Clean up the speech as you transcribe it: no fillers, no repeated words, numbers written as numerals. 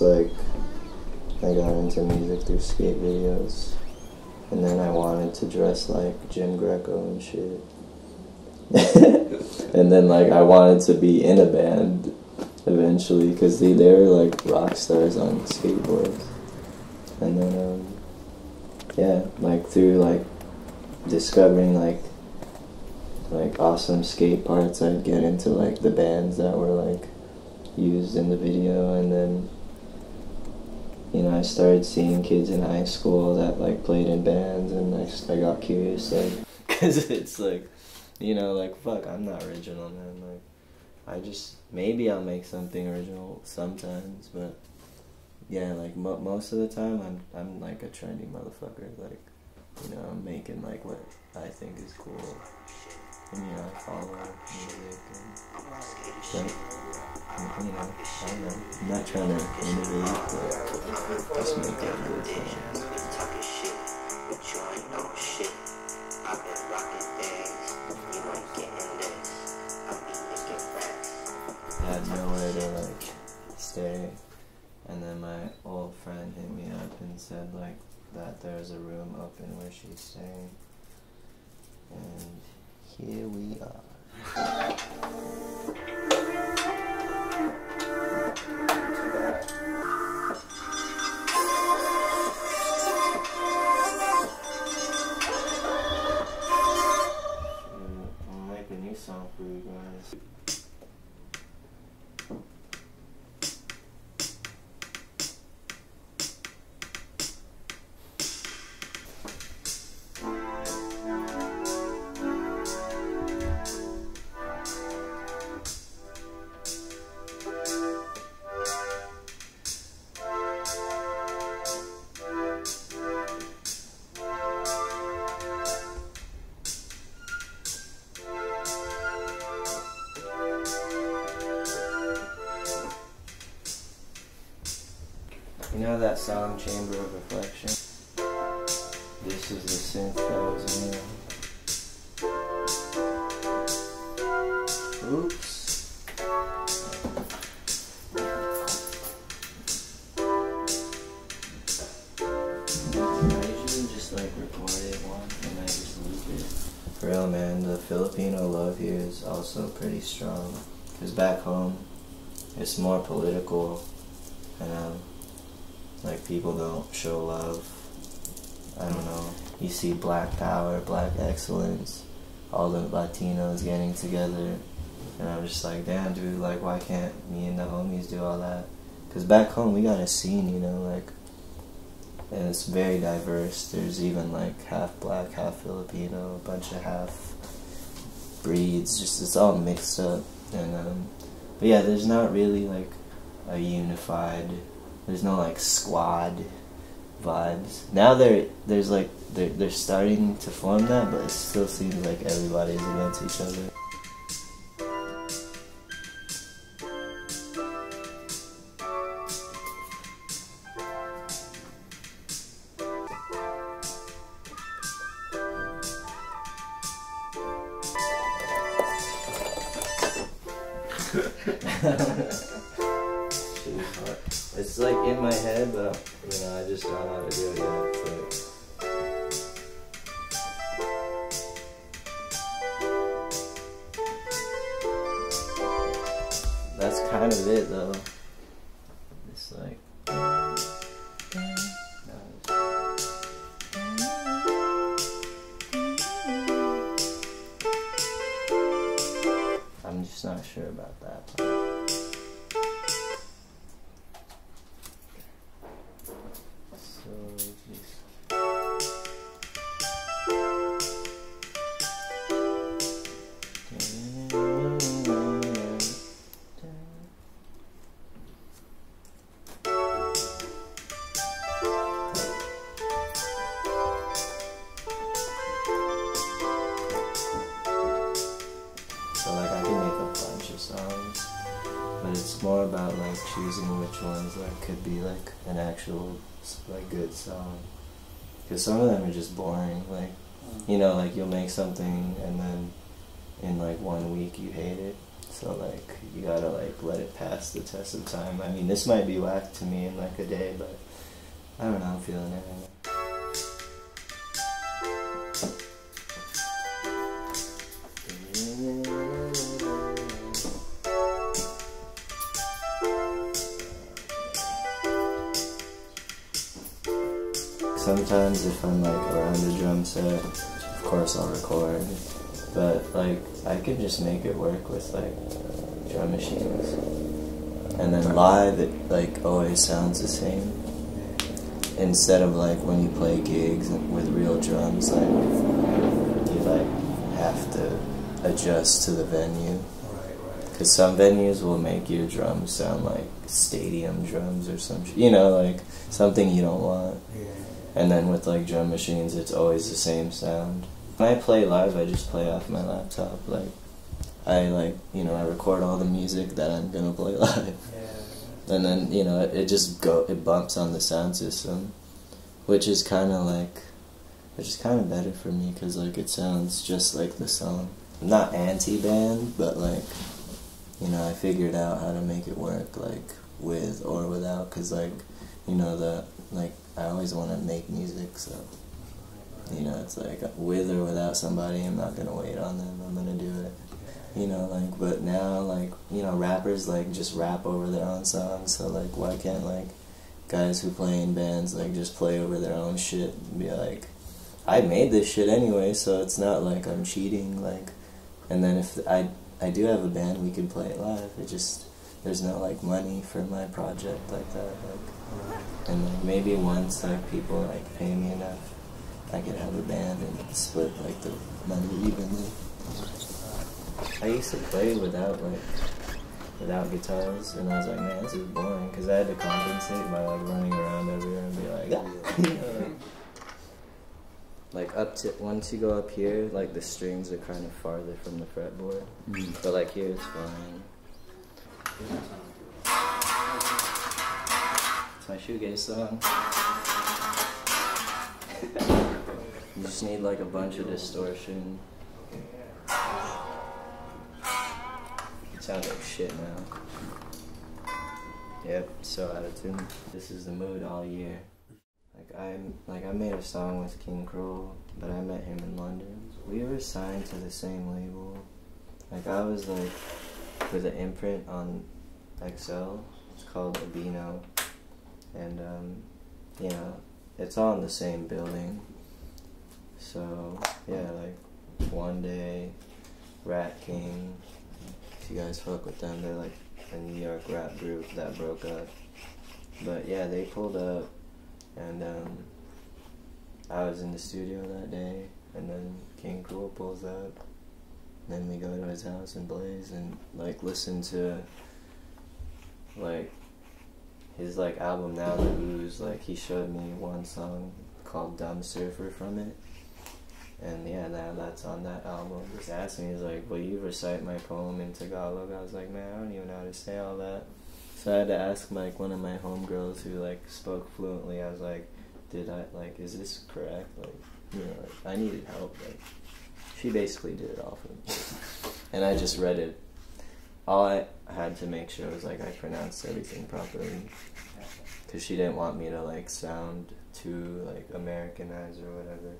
it's like I got into music through skate videos, and then I wanted to dress like Jim Greco and shit. And then like I wanted to be in a band eventually, because they were like rock stars on skateboards. And then yeah, like through like discovering like awesome skate parts, I'd get into like the bands that were like used in the video. And then, you know, I started seeing kids in high school that like played in bands, and I got curious, like, because it's like, you know, like, fuck, I'm not original, man. Like, I just, maybe I'll make something original sometimes, but yeah, like most of the time I'm like a trendy motherfucker, like, you know, I'm making like what I think is cool. And, you know, I follow music and, but, you know, I don't know, I'm not trying to innovate, but just make it good things. I had nowhere to, like, stay, and then my old friend hit me up and said, like, that there's a room open where she's staying, and here we are. I'll make a new song for you guys. You know that Sound Chamber of Reflection? This is the synth that was in there. Oops. I usually just like record it once and I just loop it. For real, man, the Filipino love here is also pretty strong. Because back home, it's more political, and like, people don't show love. I don't know. You see black power, black excellence, all the Latinos getting together. And I'm just like, damn, dude, like, why can't me and the homies do all that? Because back home, we got a scene, you know, like, and it's very diverse. There's even, like, half black, half Filipino, a bunch of half breeds. Just, it's all mixed up. And, but yeah, there's not really, like, a unified... There's no like squad vibes. Now they're starting to form that, but it still seems like everybody's against each other. It's like in my head, but you know, I just don't know how to do it yet. But... that's kind of it, though. It's like. I'm just not sure about that part. More about like choosing which ones like could be like an actual like good song, because some of them are just boring. Like, you know, like you'll make something and then in like 1 week you hate it. So like you gotta like let it pass the test of time. I mean, this might be whack to me in like a day, but I don't know, I'm feeling it right now. Sometimes if I'm like around the drum set, of course I'll record, but like I can just make it work with like drum machines. And then live it like always sounds the same. Instead of like when you play gigs with real drums, like you like have to adjust to the venue. Because some venues will make your drums sound like stadium drums or some shit, you know, like something you don't want. And then with like drum machines, it's always the same sound. When I play live, I just play off my laptop. Like, I like, you know, I record all the music that I'm gonna play live. Yeah. And then, you know, it just it bumps on the sound system, which is kind of like, which is kind of better for me, because like it sounds just like the song. I'm not anti-band, but like, you know, I figured out how to make it work, like with or without, because like, you know, the like, I always want to make music, so, you know, it's like, with or without somebody, I'm not going to wait on them, I'm going to do it, you know, like, but now, like, you know, rappers, like, just rap over their own songs, so, like, why can't, like, guys who play in bands, like, just play over their own shit and be like, I made this shit anyway, so it's not like I'm cheating, like, and then if I do have a band, we can play it live, it just... There's no like money for my project like that, like, and like, maybe once like people like pay me enough, I could have a band and split like the money evenly. I used to play without guitars, and I was like, man, this is boring, because I had to compensate by like running around everywhere and be like, ah! You know, like up to once you go up here, like the strings are kind of farther from the fretboard, but like here it's fine. It's my shoegaze song. You just need like a bunch of distortion. It sounds like shit now. Yep, so out of tune. This is the mood all year. Like I made a song with King Krule, but I met him in London. We were signed to the same label. Like I was like with an imprint on XL, it's called Labino, and you know, it's all in the same building, so yeah, like One Day, Rat King, if you guys fuck with them, they're like a New York rap group that broke up, but yeah, they pulled up, and I was in the studio that day, and then King Krule pulls up. Then we go to his house and blaze and like listen to like his like album now, The Ooze. Like he showed me one song called Dumb Surfer from it, and yeah, that's on that album. He asked me, he's like, will you recite my poem in Tagalog? I was like, man, I don't even know how to say all that. So I had to ask like one of my homegirls who like spoke fluently. I was like, is this correct? Like, you know, like, I needed help. Like, she basically did it all for me. And I just read it. All I had to make sure was like I pronounced everything properly. Because she didn't want me to like sound too like Americanized or whatever.